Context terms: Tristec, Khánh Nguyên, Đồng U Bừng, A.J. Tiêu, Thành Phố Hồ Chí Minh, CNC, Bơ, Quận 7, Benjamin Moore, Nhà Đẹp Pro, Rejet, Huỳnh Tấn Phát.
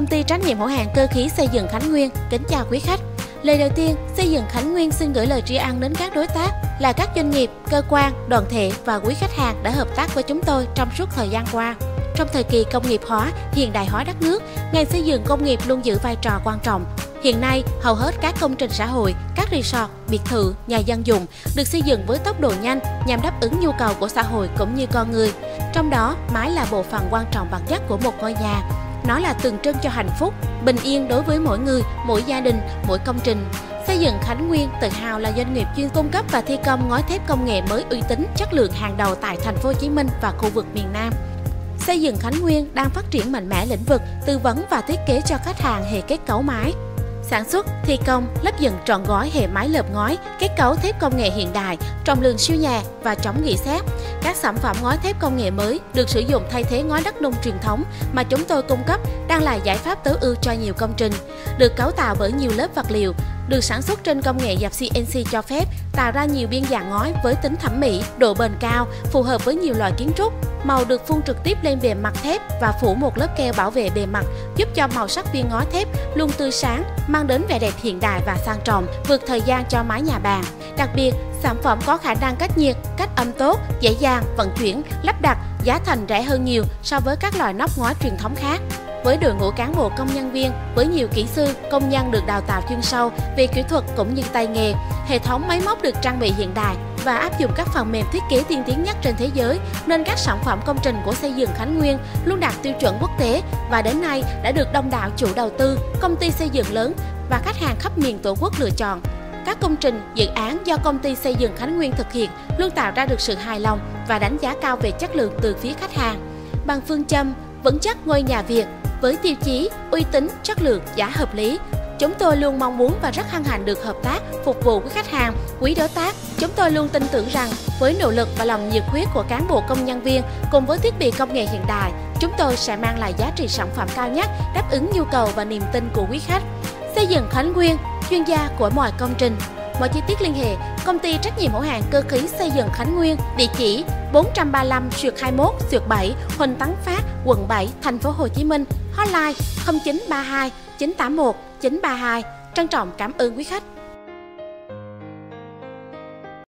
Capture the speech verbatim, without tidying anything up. Công ty trách nhiệm hữu hạn cơ khí xây dựng Khánh Nguyên kính chào quý khách. Lời đầu tiên, xây dựng Khánh Nguyên xin gửi lời tri ân đến các đối tác là các doanh nghiệp, cơ quan, đoàn thể và quý khách hàng đã hợp tác với chúng tôi trong suốt thời gian qua. Trong thời kỳ công nghiệp hóa, hiện đại hóa đất nước, ngành xây dựng công nghiệp luôn giữ vai trò quan trọng. Hiện nay, hầu hết các công trình xã hội, các resort, biệt thự, nhà dân dụng được xây dựng với tốc độ nhanh nhằm đáp ứng nhu cầu của xã hội cũng như con người. Trong đó, mái là bộ phận quan trọng bậc nhất của một ngôi nhà. Nó là tượng trưng cho hạnh phúc, bình yên đối với mỗi người, mỗi gia đình, mỗi công trình. Xây dựng Khánh Nguyên tự hào là doanh nghiệp chuyên cung cấp và thi công ngói thép công nghệ mới uy tín, chất lượng hàng đầu tại Thành phố Hồ Chí Minh và khu vực miền Nam. Xây dựng Khánh Nguyên đang phát triển mạnh mẽ lĩnh vực tư vấn và thiết kế cho khách hàng hệ kết cấu mái, sản xuất, thi công, lắp dựng trọn gói hệ mái lợp ngói, kết cấu thép công nghệ hiện đại, trọng lượng siêu nhẹ và chống rỉ sét. Các sản phẩm ngói thép công nghệ mới được sử dụng thay thế ngói đất nung truyền thống mà chúng tôi cung cấp đang là giải pháp tối ưu cho nhiều công trình. Được cấu tạo bởi nhiều lớp vật liệu, được sản xuất trên công nghệ dập xê en xê cho phép tạo ra nhiều biên dạng ngói với tính thẩm mỹ, độ bền cao, phù hợp với nhiều loại kiến trúc. Màu được phun trực tiếp lên bề mặt thép và phủ một lớp keo bảo vệ bề mặt, giúp cho màu sắc viên ngói thép luôn tươi sáng, mang đến vẻ đẹp hiện đại và sang trọng, vượt thời gian cho mái nhà bàn. Đặc biệt, sản phẩm có khả năng cách nhiệt, cách âm tốt, dễ dàng vận chuyển, lắp đặt, giá thành rẻ hơn nhiều so với các loại nóc ngói truyền thống khác. Với đội ngũ cán bộ công nhân viên, với nhiều kỹ sư, công nhân được đào tạo chuyên sâu về kỹ thuật cũng như tay nghề, hệ thống máy móc được trang bị hiện đại và áp dụng các phần mềm thiết kế tiên tiến nhất trên thế giới, nên các sản phẩm công trình của xây dựng Khánh Nguyên luôn đạt tiêu chuẩn quốc tế và đến nay đã được đông đảo chủ đầu tư, công ty xây dựng lớn và khách hàng khắp miền Tổ quốc lựa chọn. Các công trình, dự án do công ty xây dựng Khánh Nguyên thực hiện luôn tạo ra được sự hài lòng và đánh giá cao về chất lượng từ phía khách hàng. Bằng phương châm vững chắc ngôi nhà Việt, với tiêu chí uy tín, chất lượng, giá hợp lý, chúng tôi luôn mong muốn và rất hân hạnh được hợp tác, phục vụ với khách hàng, quý đối tác. Chúng tôi luôn tin tưởng rằng với nỗ lực và lòng nhiệt huyết của cán bộ công nhân viên cùng với thiết bị công nghệ hiện đại, chúng tôi sẽ mang lại giá trị sản phẩm cao nhất, đáp ứng nhu cầu và niềm tin của quý khách. Xây dựng Khánh Nguyên, chuyên gia của mọi công trình. Mọi chi tiết liên hệ, công ty trách nhiệm hữu hạn cơ khí xây dựng Khánh Nguyên, địa chỉ bốn ba năm xuyệt hai mốt xuyệt bảy, Huỳnh Tấn Phát, quận bảy, Thành phố Hồ Chí Minh, hotline không chín ba hai chín tám một chín ba hai. Trân trọng cảm ơn quý khách.